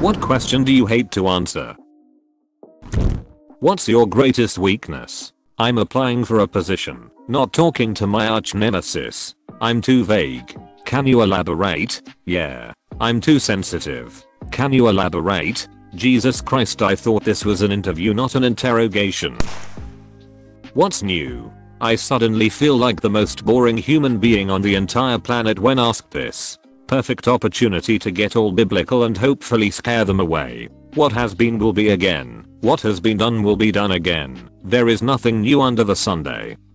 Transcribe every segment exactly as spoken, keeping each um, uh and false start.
What question do you hate to answer? What's your greatest weakness? I'm applying for a position, not talking to my arch nemesis. I'm too vague. Can you elaborate? Yeah. I'm too sensitive. Can you elaborate? Jesus Christ, I thought this was an interview, not an interrogation. What's new? I suddenly feel like the most boring human being on the entire planet when asked this. Perfect opportunity to get all biblical and hopefully scare them away. What has been will be again. What has been done will be done again. There is nothing new under the sun.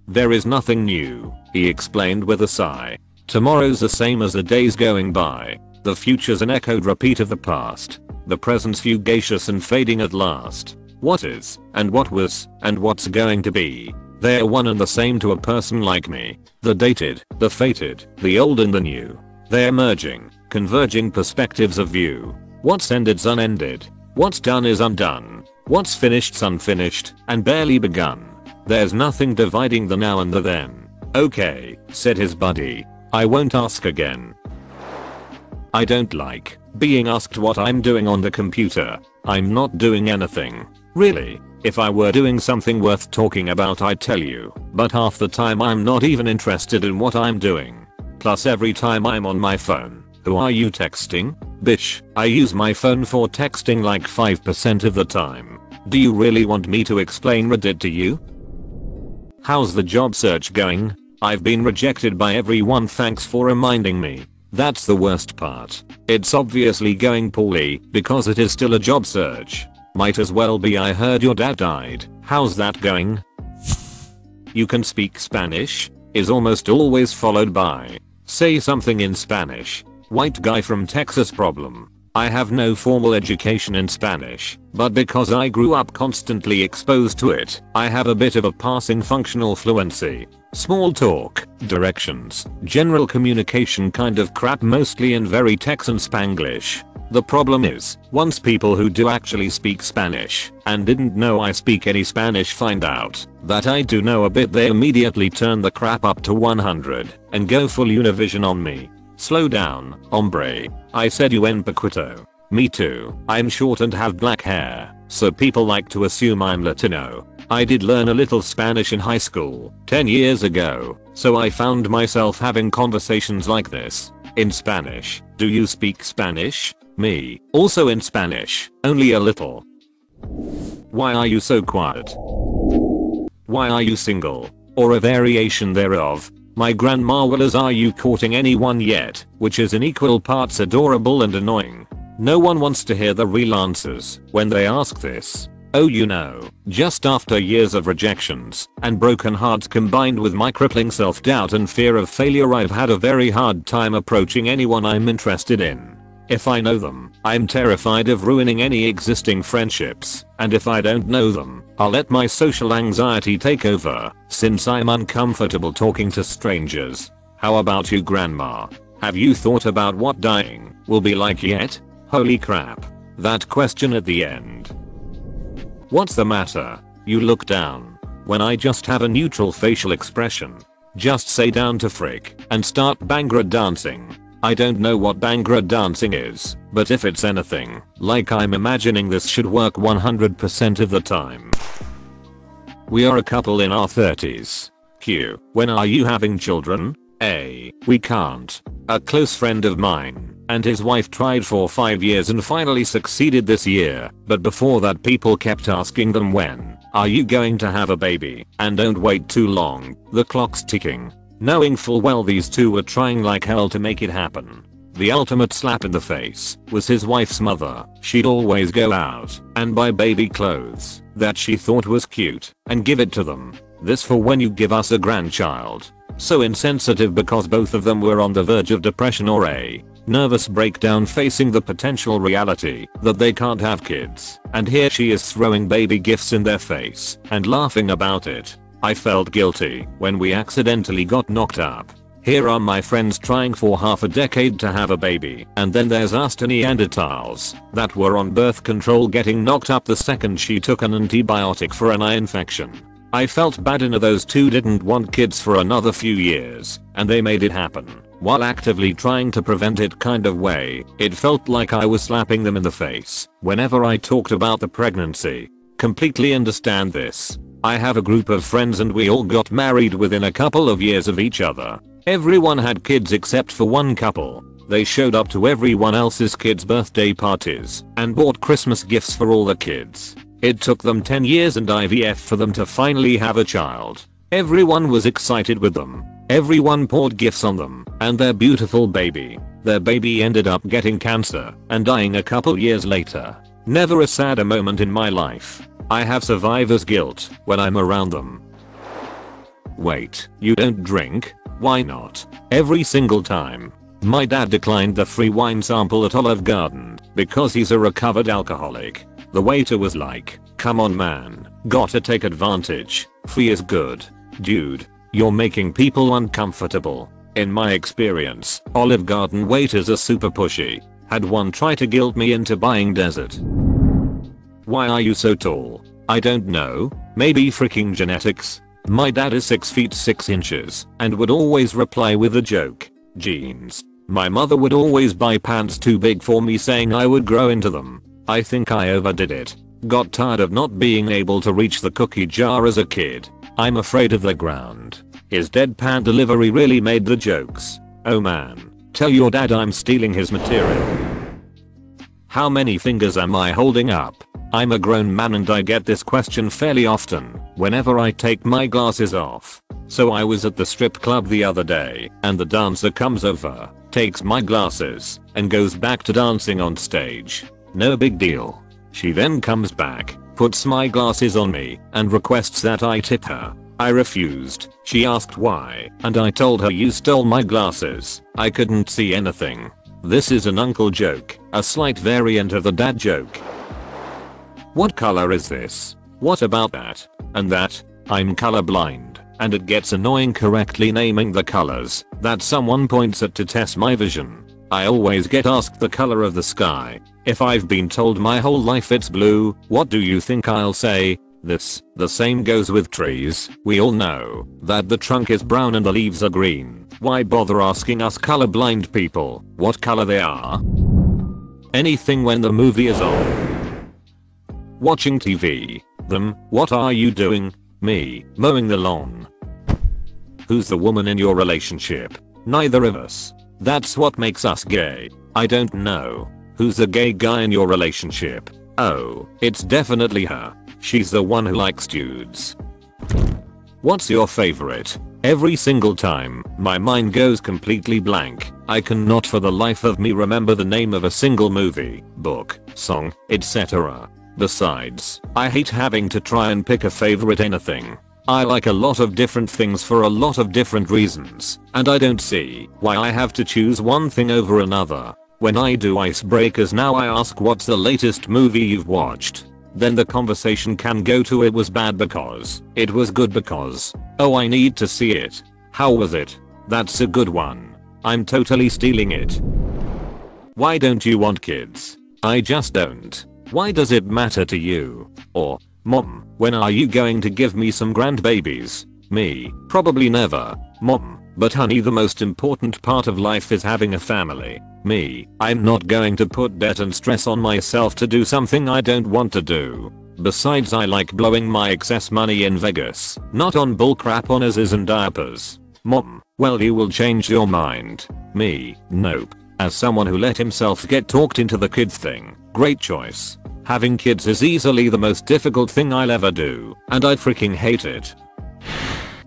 There is nothing new, he explained with a sigh. Tomorrow's the same as the days going by. The future's an echoed repeat of the past. The present's fugacious and fading at last. What is, and what was, and what's going to be. They're one and the same to a person like me. The dated, the fated, the old and the new. They're merging, converging perspectives of view. What's ended's unended. What's done is undone. What's finished's unfinished, and barely begun. There's nothing dividing the now and the then. Okay, said his buddy. I won't ask again. I don't like being asked what I'm doing on the computer. I'm not doing anything. Really, if I were doing something worth talking about I'd tell you, but half the time I'm not even interested in what I'm doing. Plus every time I'm on my phone, who are you texting? Bish, I use my phone for texting like five percent of the time. Do you really want me to explain Reddit to you? How's the job search going? I've been rejected by everyone, thanks for reminding me. That's the worst part. It's obviously going poorly because it is still a job search. Might as well be I heard your dad died. How's that going? You can speak Spanish? Is almost always followed by, say something in Spanish. White guy from Texas problem. I have no formal education in Spanish, but because I grew up constantly exposed to it, I have a bit of a passing functional fluency. Small talk, directions, general communication kind of crap, mostly in very Texan Spanglish. The problem is, once people who do actually speak Spanish, and didn't know I speak any Spanish, find out that I do know a bit, they immediately turn the crap up to one hundred and go full Univision on me. Slow down, hombre. I said you en poquito. Me too. I'm short and have black hair, so people like to assume I'm Latino. I did learn a little Spanish in high school, ten years ago, so I found myself having conversations like this. In Spanish. Do you speak Spanish? Me. Also in Spanish. Only a little. Why are you so quiet? Why are you single? Or a variation thereof. My grandma was, are you courting anyone yet? Which is in equal parts adorable and annoying. No one wants to hear the real answers when they ask this. Oh, you know, just after years of rejections and broken hearts combined with my crippling self-doubt and fear of failure, I've had a very hard time approaching anyone I'm interested in. If I know them, I'm terrified of ruining any existing friendships, and if I don't know them, I'll let my social anxiety take over, since I'm uncomfortable talking to strangers. How about you, grandma? Have you thought about what dying will be like yet? Holy crap. That question at the end. What's the matter? You look down. When I just have a neutral facial expression. Just say down to frick and start Bhangra dancing. I don't know what Bhangra dancing is, but if it's anything like I'm imagining, this should work one hundred percent of the time. We are a couple in our thirties. Q. When are you having children? A. We can't. A close friend of mine and his wife tried for five years and finally succeeded this year, but before that people kept asking them, when are you going to have a baby? And don't wait too long, the clock's ticking. Knowing full well these two were trying like hell to make it happen. The ultimate slap in the face was his wife's mother. She'd always go out and buy baby clothes that she thought was cute and give it to them. This for when you give us a grandchild. So insensitive, because both of them were on the verge of depression or a nervous breakdown facing the potential reality that they can't have kids, and here she is throwing baby gifts in their face and laughing about it. I felt guilty when we accidentally got knocked up. Here are my friends trying for half a decade to have a baby, and then there's us two Neanderthals that were on birth control getting knocked up the second she took an antibiotic for an eye infection. I felt bad, and those two didn't want kids for another few years, and they made it happen. while actively trying to prevent it kind of way. It felt like I was slapping them in the face whenever I talked about the pregnancy. Completely understand this. I have a group of friends and we all got married within a couple of years of each other. Everyone had kids except for one couple. They showed up to everyone else's kids' birthday parties and bought Christmas gifts for all the kids. It took them ten years and I V F for them to finally have a child. Everyone was excited with them. Everyone poured gifts on them and their beautiful baby. Their baby ended up getting cancer and dying a couple years later. Never a sadder moment in my life. I have survivor's guilt when I'm around them. Wait, you don't drink? Why not? Every single time. My dad declined the free wine sample at Olive Garden because he's a recovered alcoholic. The waiter was like, "Come on man, gotta take advantage. Free is good. Dude, you're making people uncomfortable." In my experience, Olive Garden waiters are super pushy. Had one try to guilt me into buying dessert. "Why are you so tall?" I don't know, maybe freaking genetics. My dad is six feet six inches and would always reply with a joke. "Jeans." My mother would always buy pants too big for me, saying I would grow into them. I think I overdid it. Got tired of not being able to reach the cookie jar as a kid. "I'm afraid of the ground." His deadpan delivery really made the jokes. Oh man. Tell your dad I'm stealing his material. How many fingers am I holding up? I'm a grown man and I get this question fairly often whenever I take my glasses off. So I was at the strip club the other day and the dancer comes over, takes my glasses and goes back to dancing on stage. No big deal. She then comes back, puts my glasses on me, and requests that I tip her. I refused. She asked why, and I told her, "You stole my glasses. I couldn't see anything." This is an uncle joke, a slight variant of the dad joke. "What color is this? What about that? And that?" I'm colorblind, and it gets annoying correctly naming the colors that someone points at to test my vision. I always get asked the color of the sky. If I've been told my whole life it's blue, what do you think I'll say? This. The same goes with trees. We all know that the trunk is brown and the leaves are green. Why bother asking us colorblind people what color they are? Anything when the movie is on. Watching T V. Them. What are you doing? Me. Mowing the lawn. Who's the woman in your relationship? Neither of us. That's what makes us gay. I don't know. Who's the gay guy in your relationship? Oh, it's definitely her. She's the one who likes dudes. What's your favorite? Every single time, my mind goes completely blank. I cannot for the life of me remember the name of a single movie, book, song, et cetera. Besides, I hate having to try and pick a favorite anything. I like a lot of different things for a lot of different reasons, and I don't see why I have to choose one thing over another. When I do icebreakers now, I ask, "What's the latest movie you've watched?" Then the conversation can go to, "It was bad because, it was good because, oh I need to see it, how was it?" That's a good one. I'm totally stealing it. Why don't you want kids? I just don't. Why does it matter to you? Or, "Mom, when are you going to give me some grandbabies?" Me, "Probably never." Mom, "But honey, the most important part of life is having a family." Me, "I'm not going to put debt and stress on myself to do something I don't want to do. Besides, I like blowing my excess money in Vegas, not on bullcrap honors and diapers." Mom, "Well, you will change your mind." Me, "Nope." As someone who let himself get talked into the kid thing, great choice. Having kids is easily the most difficult thing I'll ever do, and I freaking hate it.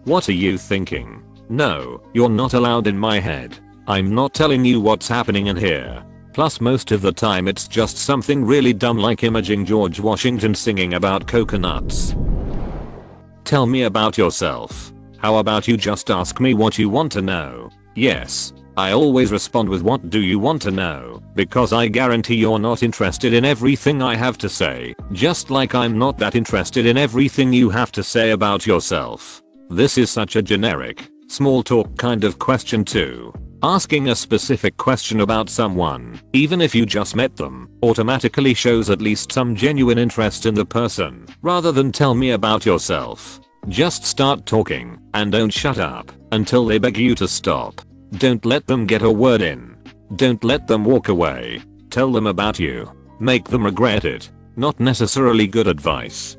What are you thinking? No, you're not allowed in my head. I'm not telling you what's happening in here. Plus, most of the time it's just something really dumb, like imaging George Washington singing about coconuts. Tell me about yourself. How about you just ask me what you want to know? Yes. I always respond with, "What do you want to know?" Because I guarantee you're not interested in everything I have to say, just like I'm not that interested in everything you have to say about yourself. This is such a generic, small talk kind of question too. Asking a specific question about someone, even if you just met them, automatically shows at least some genuine interest in the person, rather than "Tell me about yourself." Just start talking, and don't shut up until they beg you to stop. Don't let them get a word in. Don't let them walk away. Tell them about you. Make them regret it. Not necessarily good advice.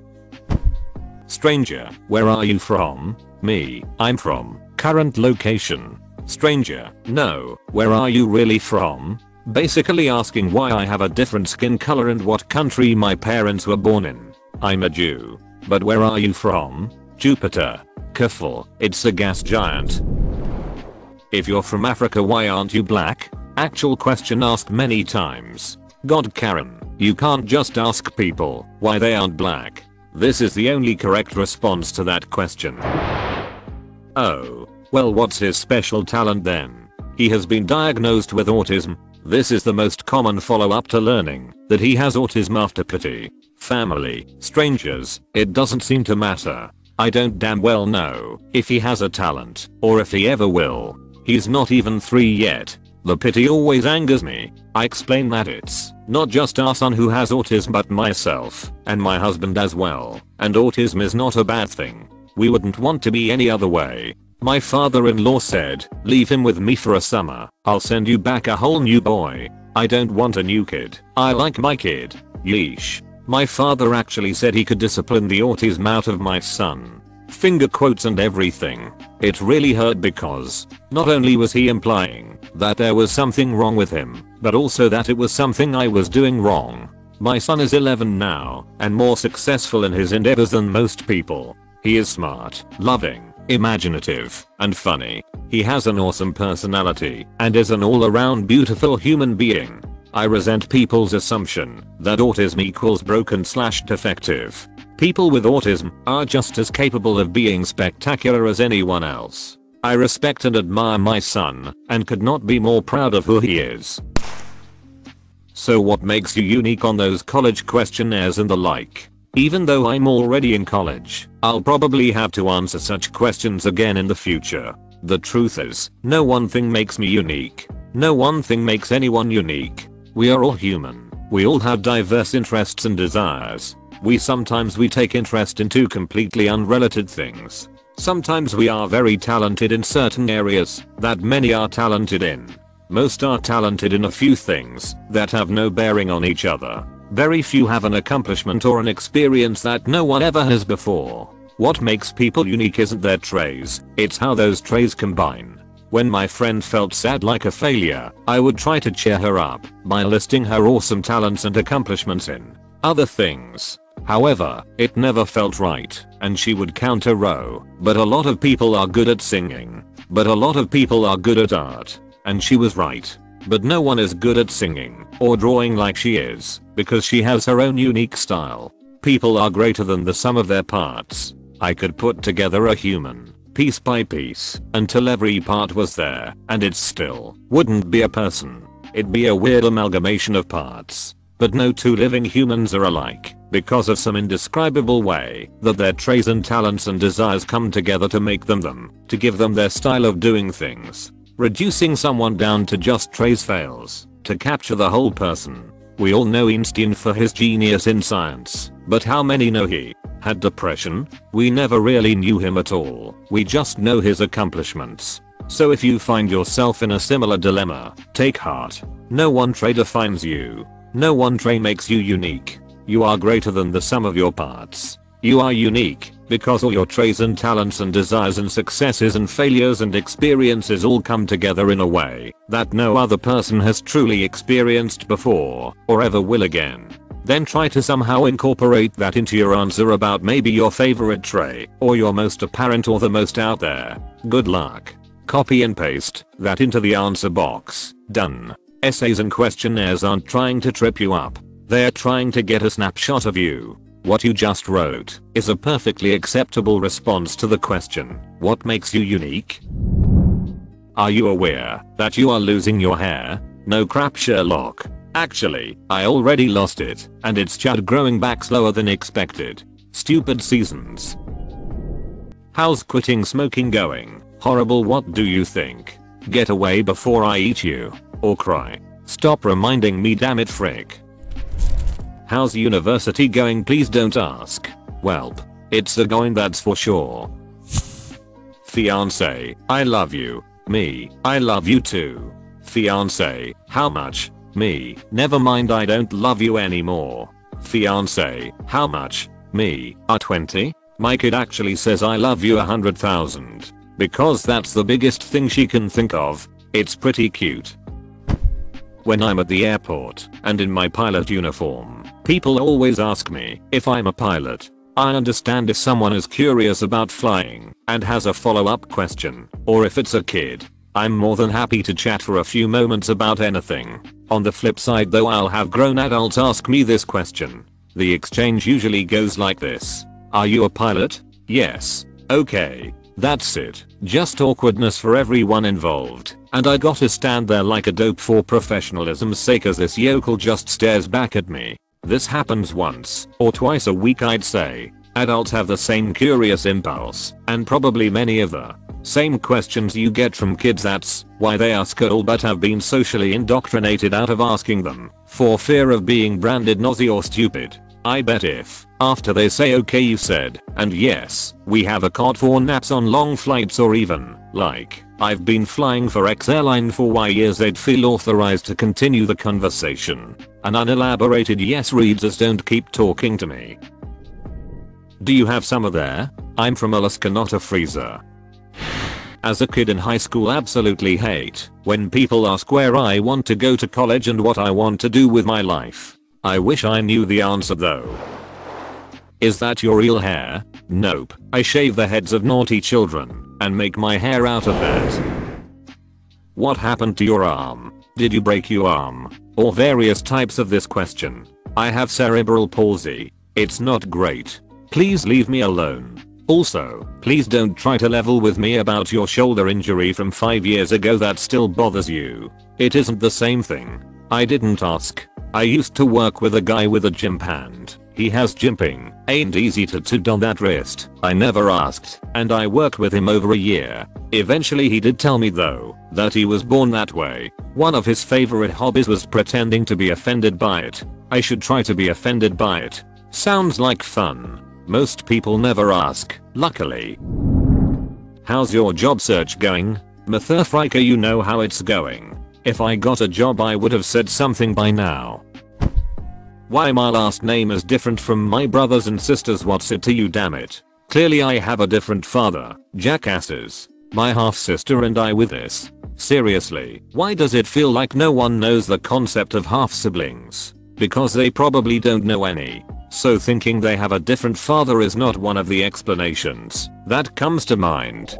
Stranger, where are you from? Me, I'm from. Current location. Stranger, no, where are you really from? Basically asking why I have a different skin color and what country my parents were born in. I'm a Jew. But where are you from? Jupiter. Kerful, it's a gas giant. If you're from Africa, why aren't you black? Actual question asked many times. God Karen, you can't just ask people why they aren't black. This is the only correct response to that question. Oh, well, what's his special talent then? He has been diagnosed with autism. This is the most common follow-up to learning that he has autism after pity, family, strangers. It doesn't seem to matter. I don't damn well know if he has a talent or if he ever will. He's not even three yet. The pity always angers me. I explain that it's not just our son who has autism but myself and my husband as well, and autism is not a bad thing. We wouldn't want to be any other way. My father-in-law said, leave him with me for a summer. I'll send you back a whole new boy. I don't want a new kid. I like my kid. Yeesh. My father actually said he could discipline the autism out of my son. Finger quotes and everything. It really hurt because not only was he implying that there was something wrong with him, but also that it was something I was doing wrong. My son is eleven now and more successful in his endeavors than most people. He is smart, loving, imaginative, and funny. He has an awesome personality and is an all-around beautiful human being. I resent people's assumption that autism equals broken slash defective. People with autism are just as capable of being spectacular as anyone else. I respect and admire my son and could not be more proud of who he is. So what makes you unique on those college questionnaires and the like? Even though I'm already in college, I'll probably have to answer such questions again in the future. The truth is, no one thing makes me unique. No one thing makes anyone unique. We are all human. We all have diverse interests and desires. We sometimes we take interest in two completely unrelated things. Sometimes we are very talented in certain areas that many are talented in. Most are talented in a few things that have no bearing on each other. Very few have an accomplishment or an experience that no one ever has before. What makes people unique isn't their traits, it's how those traits combine. When my friend felt sad like a failure, I would try to cheer her up by listing her awesome talents and accomplishments in other things. However, it never felt right, and she would counter row, but a lot of people are good at singing, but a lot of people are good at art, and she was right. But no one is good at singing or drawing like she is, because she has her own unique style. People are greater than the sum of their parts. I could put together a human, piece by piece, until every part was there, and it still wouldn't be a person. It'd be a weird amalgamation of parts. But no two living humans are alike, because of some indescribable way that their traits and talents and desires come together to make them them, to give them their style of doing things. Reducing someone down to just traits fails to capture the whole person. We all know Einstein for his genius in science, but how many know he had depression? We never really knew him at all. We just know his accomplishments. So if you find yourself in a similar dilemma, take heart. No one trait defines you. No one trait makes you unique. You are greater than the sum of your parts. You are unique because all your traits and talents and desires and successes and failures and experiences all come together in a way that no other person has truly experienced before or ever will again. Then try to somehow incorporate that into your answer about maybe your favorite trait or your most apparent or the most out there. Good luck. Copy and paste that into the answer box. Done. Essays and questionnaires aren't trying to trip you up. They're trying to get a snapshot of you. What you just wrote is a perfectly acceptable response to the question, what makes you unique? Are you aware that you are losing your hair? No crap, Sherlock. Actually, I already lost it, and it's just growing back slower than expected. Stupid seasons. How's quitting smoking going? Horrible. What do you think? Get away before I eat you. Or cry. Stop reminding me, damn it, frick. How's university going? Please don't ask. Welp, it's a going, that's for sure. Fiance, I love you. Me. I love you too. Fiance. How much? Me. Never mind, I don't love you anymore. Fiance. How much? Me. Are twenty? My kid actually says I love you a hundred thousand. Because that's the biggest thing she can think of. It's pretty cute. When I'm at the airport and in my pilot uniform, people always ask me if I'm a pilot. I understand if someone is curious about flying and has a follow-up question, or if it's a kid. I'm more than happy to chat for a few moments about anything. On the flip side though, I'll have grown adults ask me this question. The exchange usually goes like this. Are you a pilot? Yes. Okay. That's it. Just awkwardness for everyone involved, and I gotta stand there like a dope for professionalism's sake as this yokel just stares back at me. This happens once or twice a week, I'd say. Adults have the same curious impulse and probably many of the same questions you get from kids. That's why they ask at all, but have been socially indoctrinated out of asking them for fear of being branded naughty or stupid. I bet if after they say okay you said and yes, we have a card for naps on long flights, or even like I've been flying for X airline for Y years, they'd feel authorized to continue the conversation. An unelaborated yes reads as don't keep talking to me. Do you have summer there? I'm from Alaska, not a freezer. As a kid in high school, absolutely hate when people ask where I want to go to college and what I want to do with my life. I wish I knew the answer though. Is that your real hair? Nope. I shave the heads of naughty children and make my hair out of that. What happened to your arm? Did you break your arm? Or various types of this question. I have cerebral palsy. It's not great. Please leave me alone. Also, please don't try to level with me about your shoulder injury from five years ago that still bothers you. It isn't the same thing. I didn't ask. I used to work with a guy with a gimp hand. He has gimping, ain't easy to to don that wrist. I never asked, and I worked with him over a year. Eventually he did tell me though, that he was born that way. One of his favorite hobbies was pretending to be offended by it. I should try to be offended by it. Sounds like fun. Most people never ask, luckily. How's your job search going? Mister Friker, you know how it's going. If I got a job I would have said something by now. Why my last name is different from my brothers and sisters, what's it to you, damn it? Clearly I have a different father, jackasses. My half-sister and I with this. Seriously, why does it feel like no one knows the concept of half-siblings? Because they probably don't know any. So thinking they have a different father is not one of the explanations that comes to mind.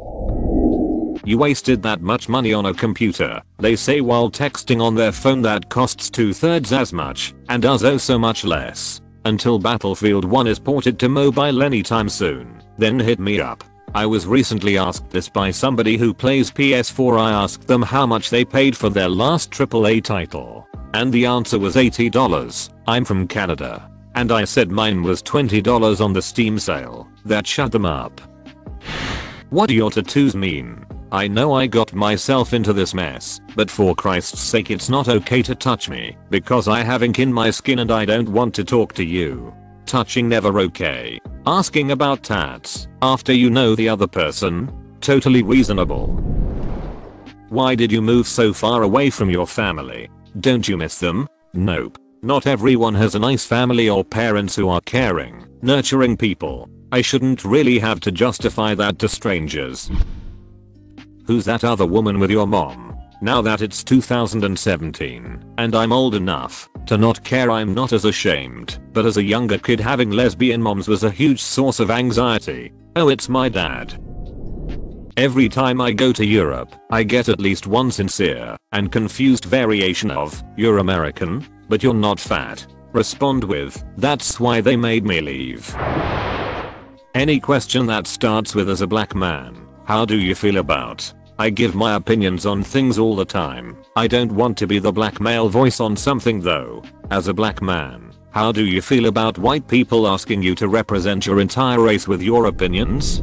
You wasted that much money on a computer, they say while texting on their phone that costs two-thirds as much and does oh so much less. Until Battlefield one is ported to mobile anytime soon, then hit me up. I was recently asked this by somebody who plays P S four. I asked them how much they paid for their last triple A title, and the answer was eighty dollars. I'm from Canada, and I said mine was twenty dollars on the Steam sale. That shut them up. What do your tattoos mean? I know I got myself into this mess, but for Christ's sake it's not okay to touch me, because I have ink in my skin and I don't want to talk to you. Touching never okay. Asking about tats after you know the other person? Totally reasonable. Why did you move so far away from your family? Don't you miss them? Nope. Not everyone has a nice family or parents who are caring, nurturing people. I shouldn't really have to justify that to strangers. Who's that other woman with your mom? Now that it's two thousand seventeen and I'm old enough to not care, I'm not as ashamed, but as a younger kid having lesbian moms was a huge source of anxiety. Oh, it's my dad. Every time I go to Europe, I get at least one sincere and confused variation of, "You're American, but you're not fat." Respond with, "That's why they made me leave." Any question that starts with, "As a black man, how do you feel about?" I give my opinions on things all the time. I don't want to be the black male voice on something though. As a black man, how do you feel about white people asking you to represent your entire race with your opinions?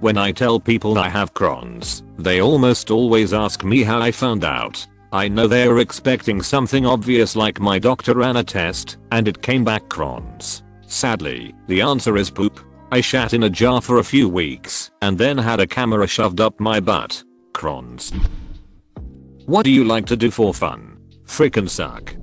When I tell people I have Crohn's, they almost always ask me how I found out. I know they are expecting something obvious like "my doctor ran a test and it came back Crohn's." Sadly, the answer is poop. I shat in a jar for a few weeks and then had a camera shoved up my butt. crons. What do you like to do for fun? Frickin' suck.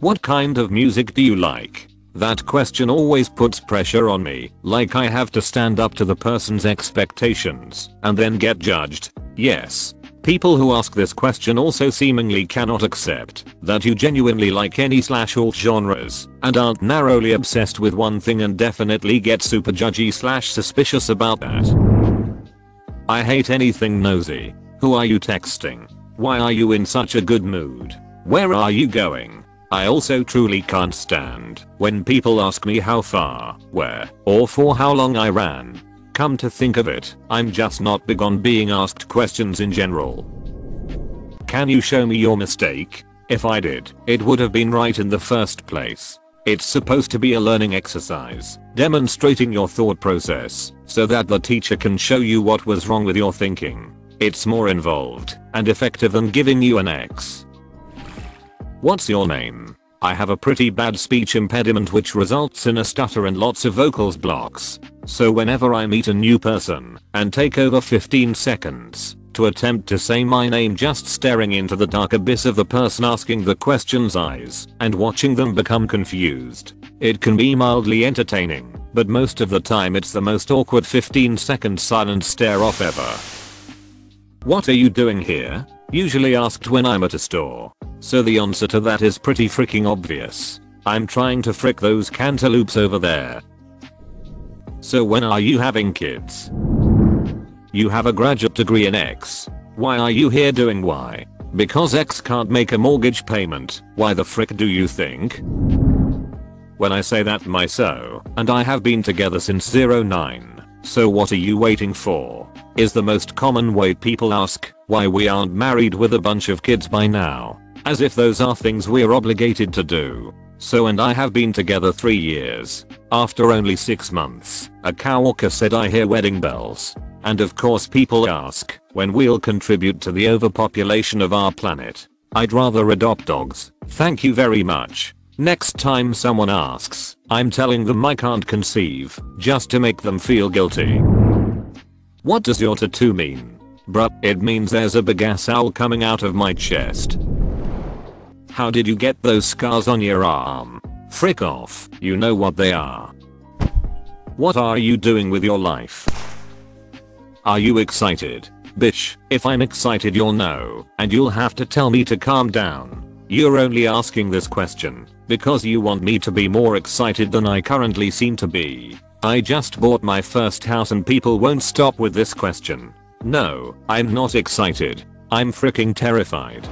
What kind of music do you like? That question always puts pressure on me, like I have to stand up to the person's expectations, and then get judged. Yes. People who ask this question also seemingly cannot accept that you genuinely like any slash all genres, and aren't narrowly obsessed with one thing, and definitely get super judgy slash suspicious about that. I hate anything nosy. Who are you texting? Why are you in such a good mood? Where are you going? I also truly can't stand when people ask me how far, where, or for how long I ran. Come to think of it, I'm just not big on being asked questions in general. Can you show me your mistake? If I did, it would have been right in the first place. It's supposed to be a learning exercise, demonstrating your thought process, so that the teacher can show you what was wrong with your thinking. It's more involved and effective than giving you an X. What's your name? I have a pretty bad speech impediment, which results in a stutter and lots of vocals blocks. So whenever I meet a new person and take over fifteen seconds to attempt to say my name, just staring into the dark abyss of the person asking the question's eyes and watching them become confused. It can be mildly entertaining, but most of the time it's the most awkward fifteen second silent stare off ever. What are you doing here? Usually asked when I'm at a store. So the answer to that is pretty freaking obvious. I'm trying to frick those cantaloupes over there. So when are you having kids? You have a graduate degree in X. Why are you here doing Y? Because X can't make a mortgage payment. Why the frick do you think? When I say that, my so and I have been together since oh nine. So what are you waiting for? Is the most common way people ask why we aren't married with a bunch of kids by now. As if those are things we're obligated to do. So and I have been together three years. After only six months, a coworker said I hear wedding bells. And of course people ask when we'll contribute to the overpopulation of our planet. I'd rather adopt dogs, thank you very much. Next time someone asks, I'm telling them I can't conceive, just to make them feel guilty. What does your tattoo mean? Bruh, it means there's a big ass owl coming out of my chest. How did you get those scars on your arm? Frick off, you know what they are. What are you doing with your life? Are you excited? Bitch, if I'm excited you'll know, and you'll have to tell me to calm down. You're only asking this question because you want me to be more excited than I currently seem to be. I just bought my first house and people won't stop with this question. No, I'm not excited. I'm freaking terrified.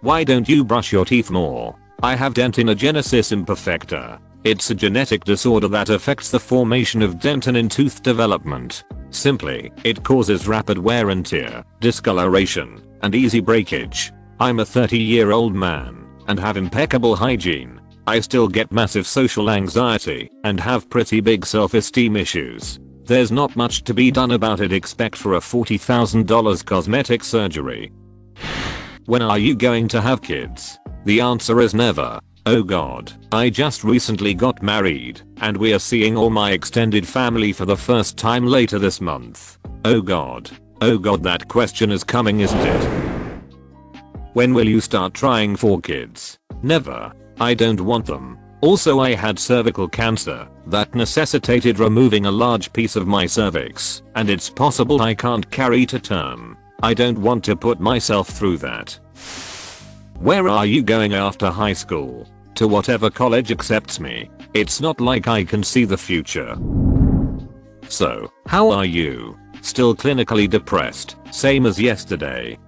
Why don't you brush your teeth more? I have dentinogenesis imperfecta. It's a genetic disorder that affects the formation of dentin in tooth development. Simply, it causes rapid wear and tear, discoloration, and easy breakage. I'm a thirty year old man and have impeccable hygiene. I still get massive social anxiety and have pretty big self-esteem issues. There's not much to be done about it except for a forty thousand dollar cosmetic surgery. When are you going to have kids? The answer is never. Oh god, I just recently got married, and we are seeing all my extended family for the first time later this month. Oh god. Oh god, that question is coming, isn't it? When will you start trying for kids? Never. I don't want them. Also, I had cervical cancer that necessitated removing a large piece of my cervix, and it's possible I can't carry to term. I don't want to put myself through that. Where are you going after high school? To whatever college accepts me. It's not like I can see the future. So, how are you? Still clinically depressed, same as yesterday.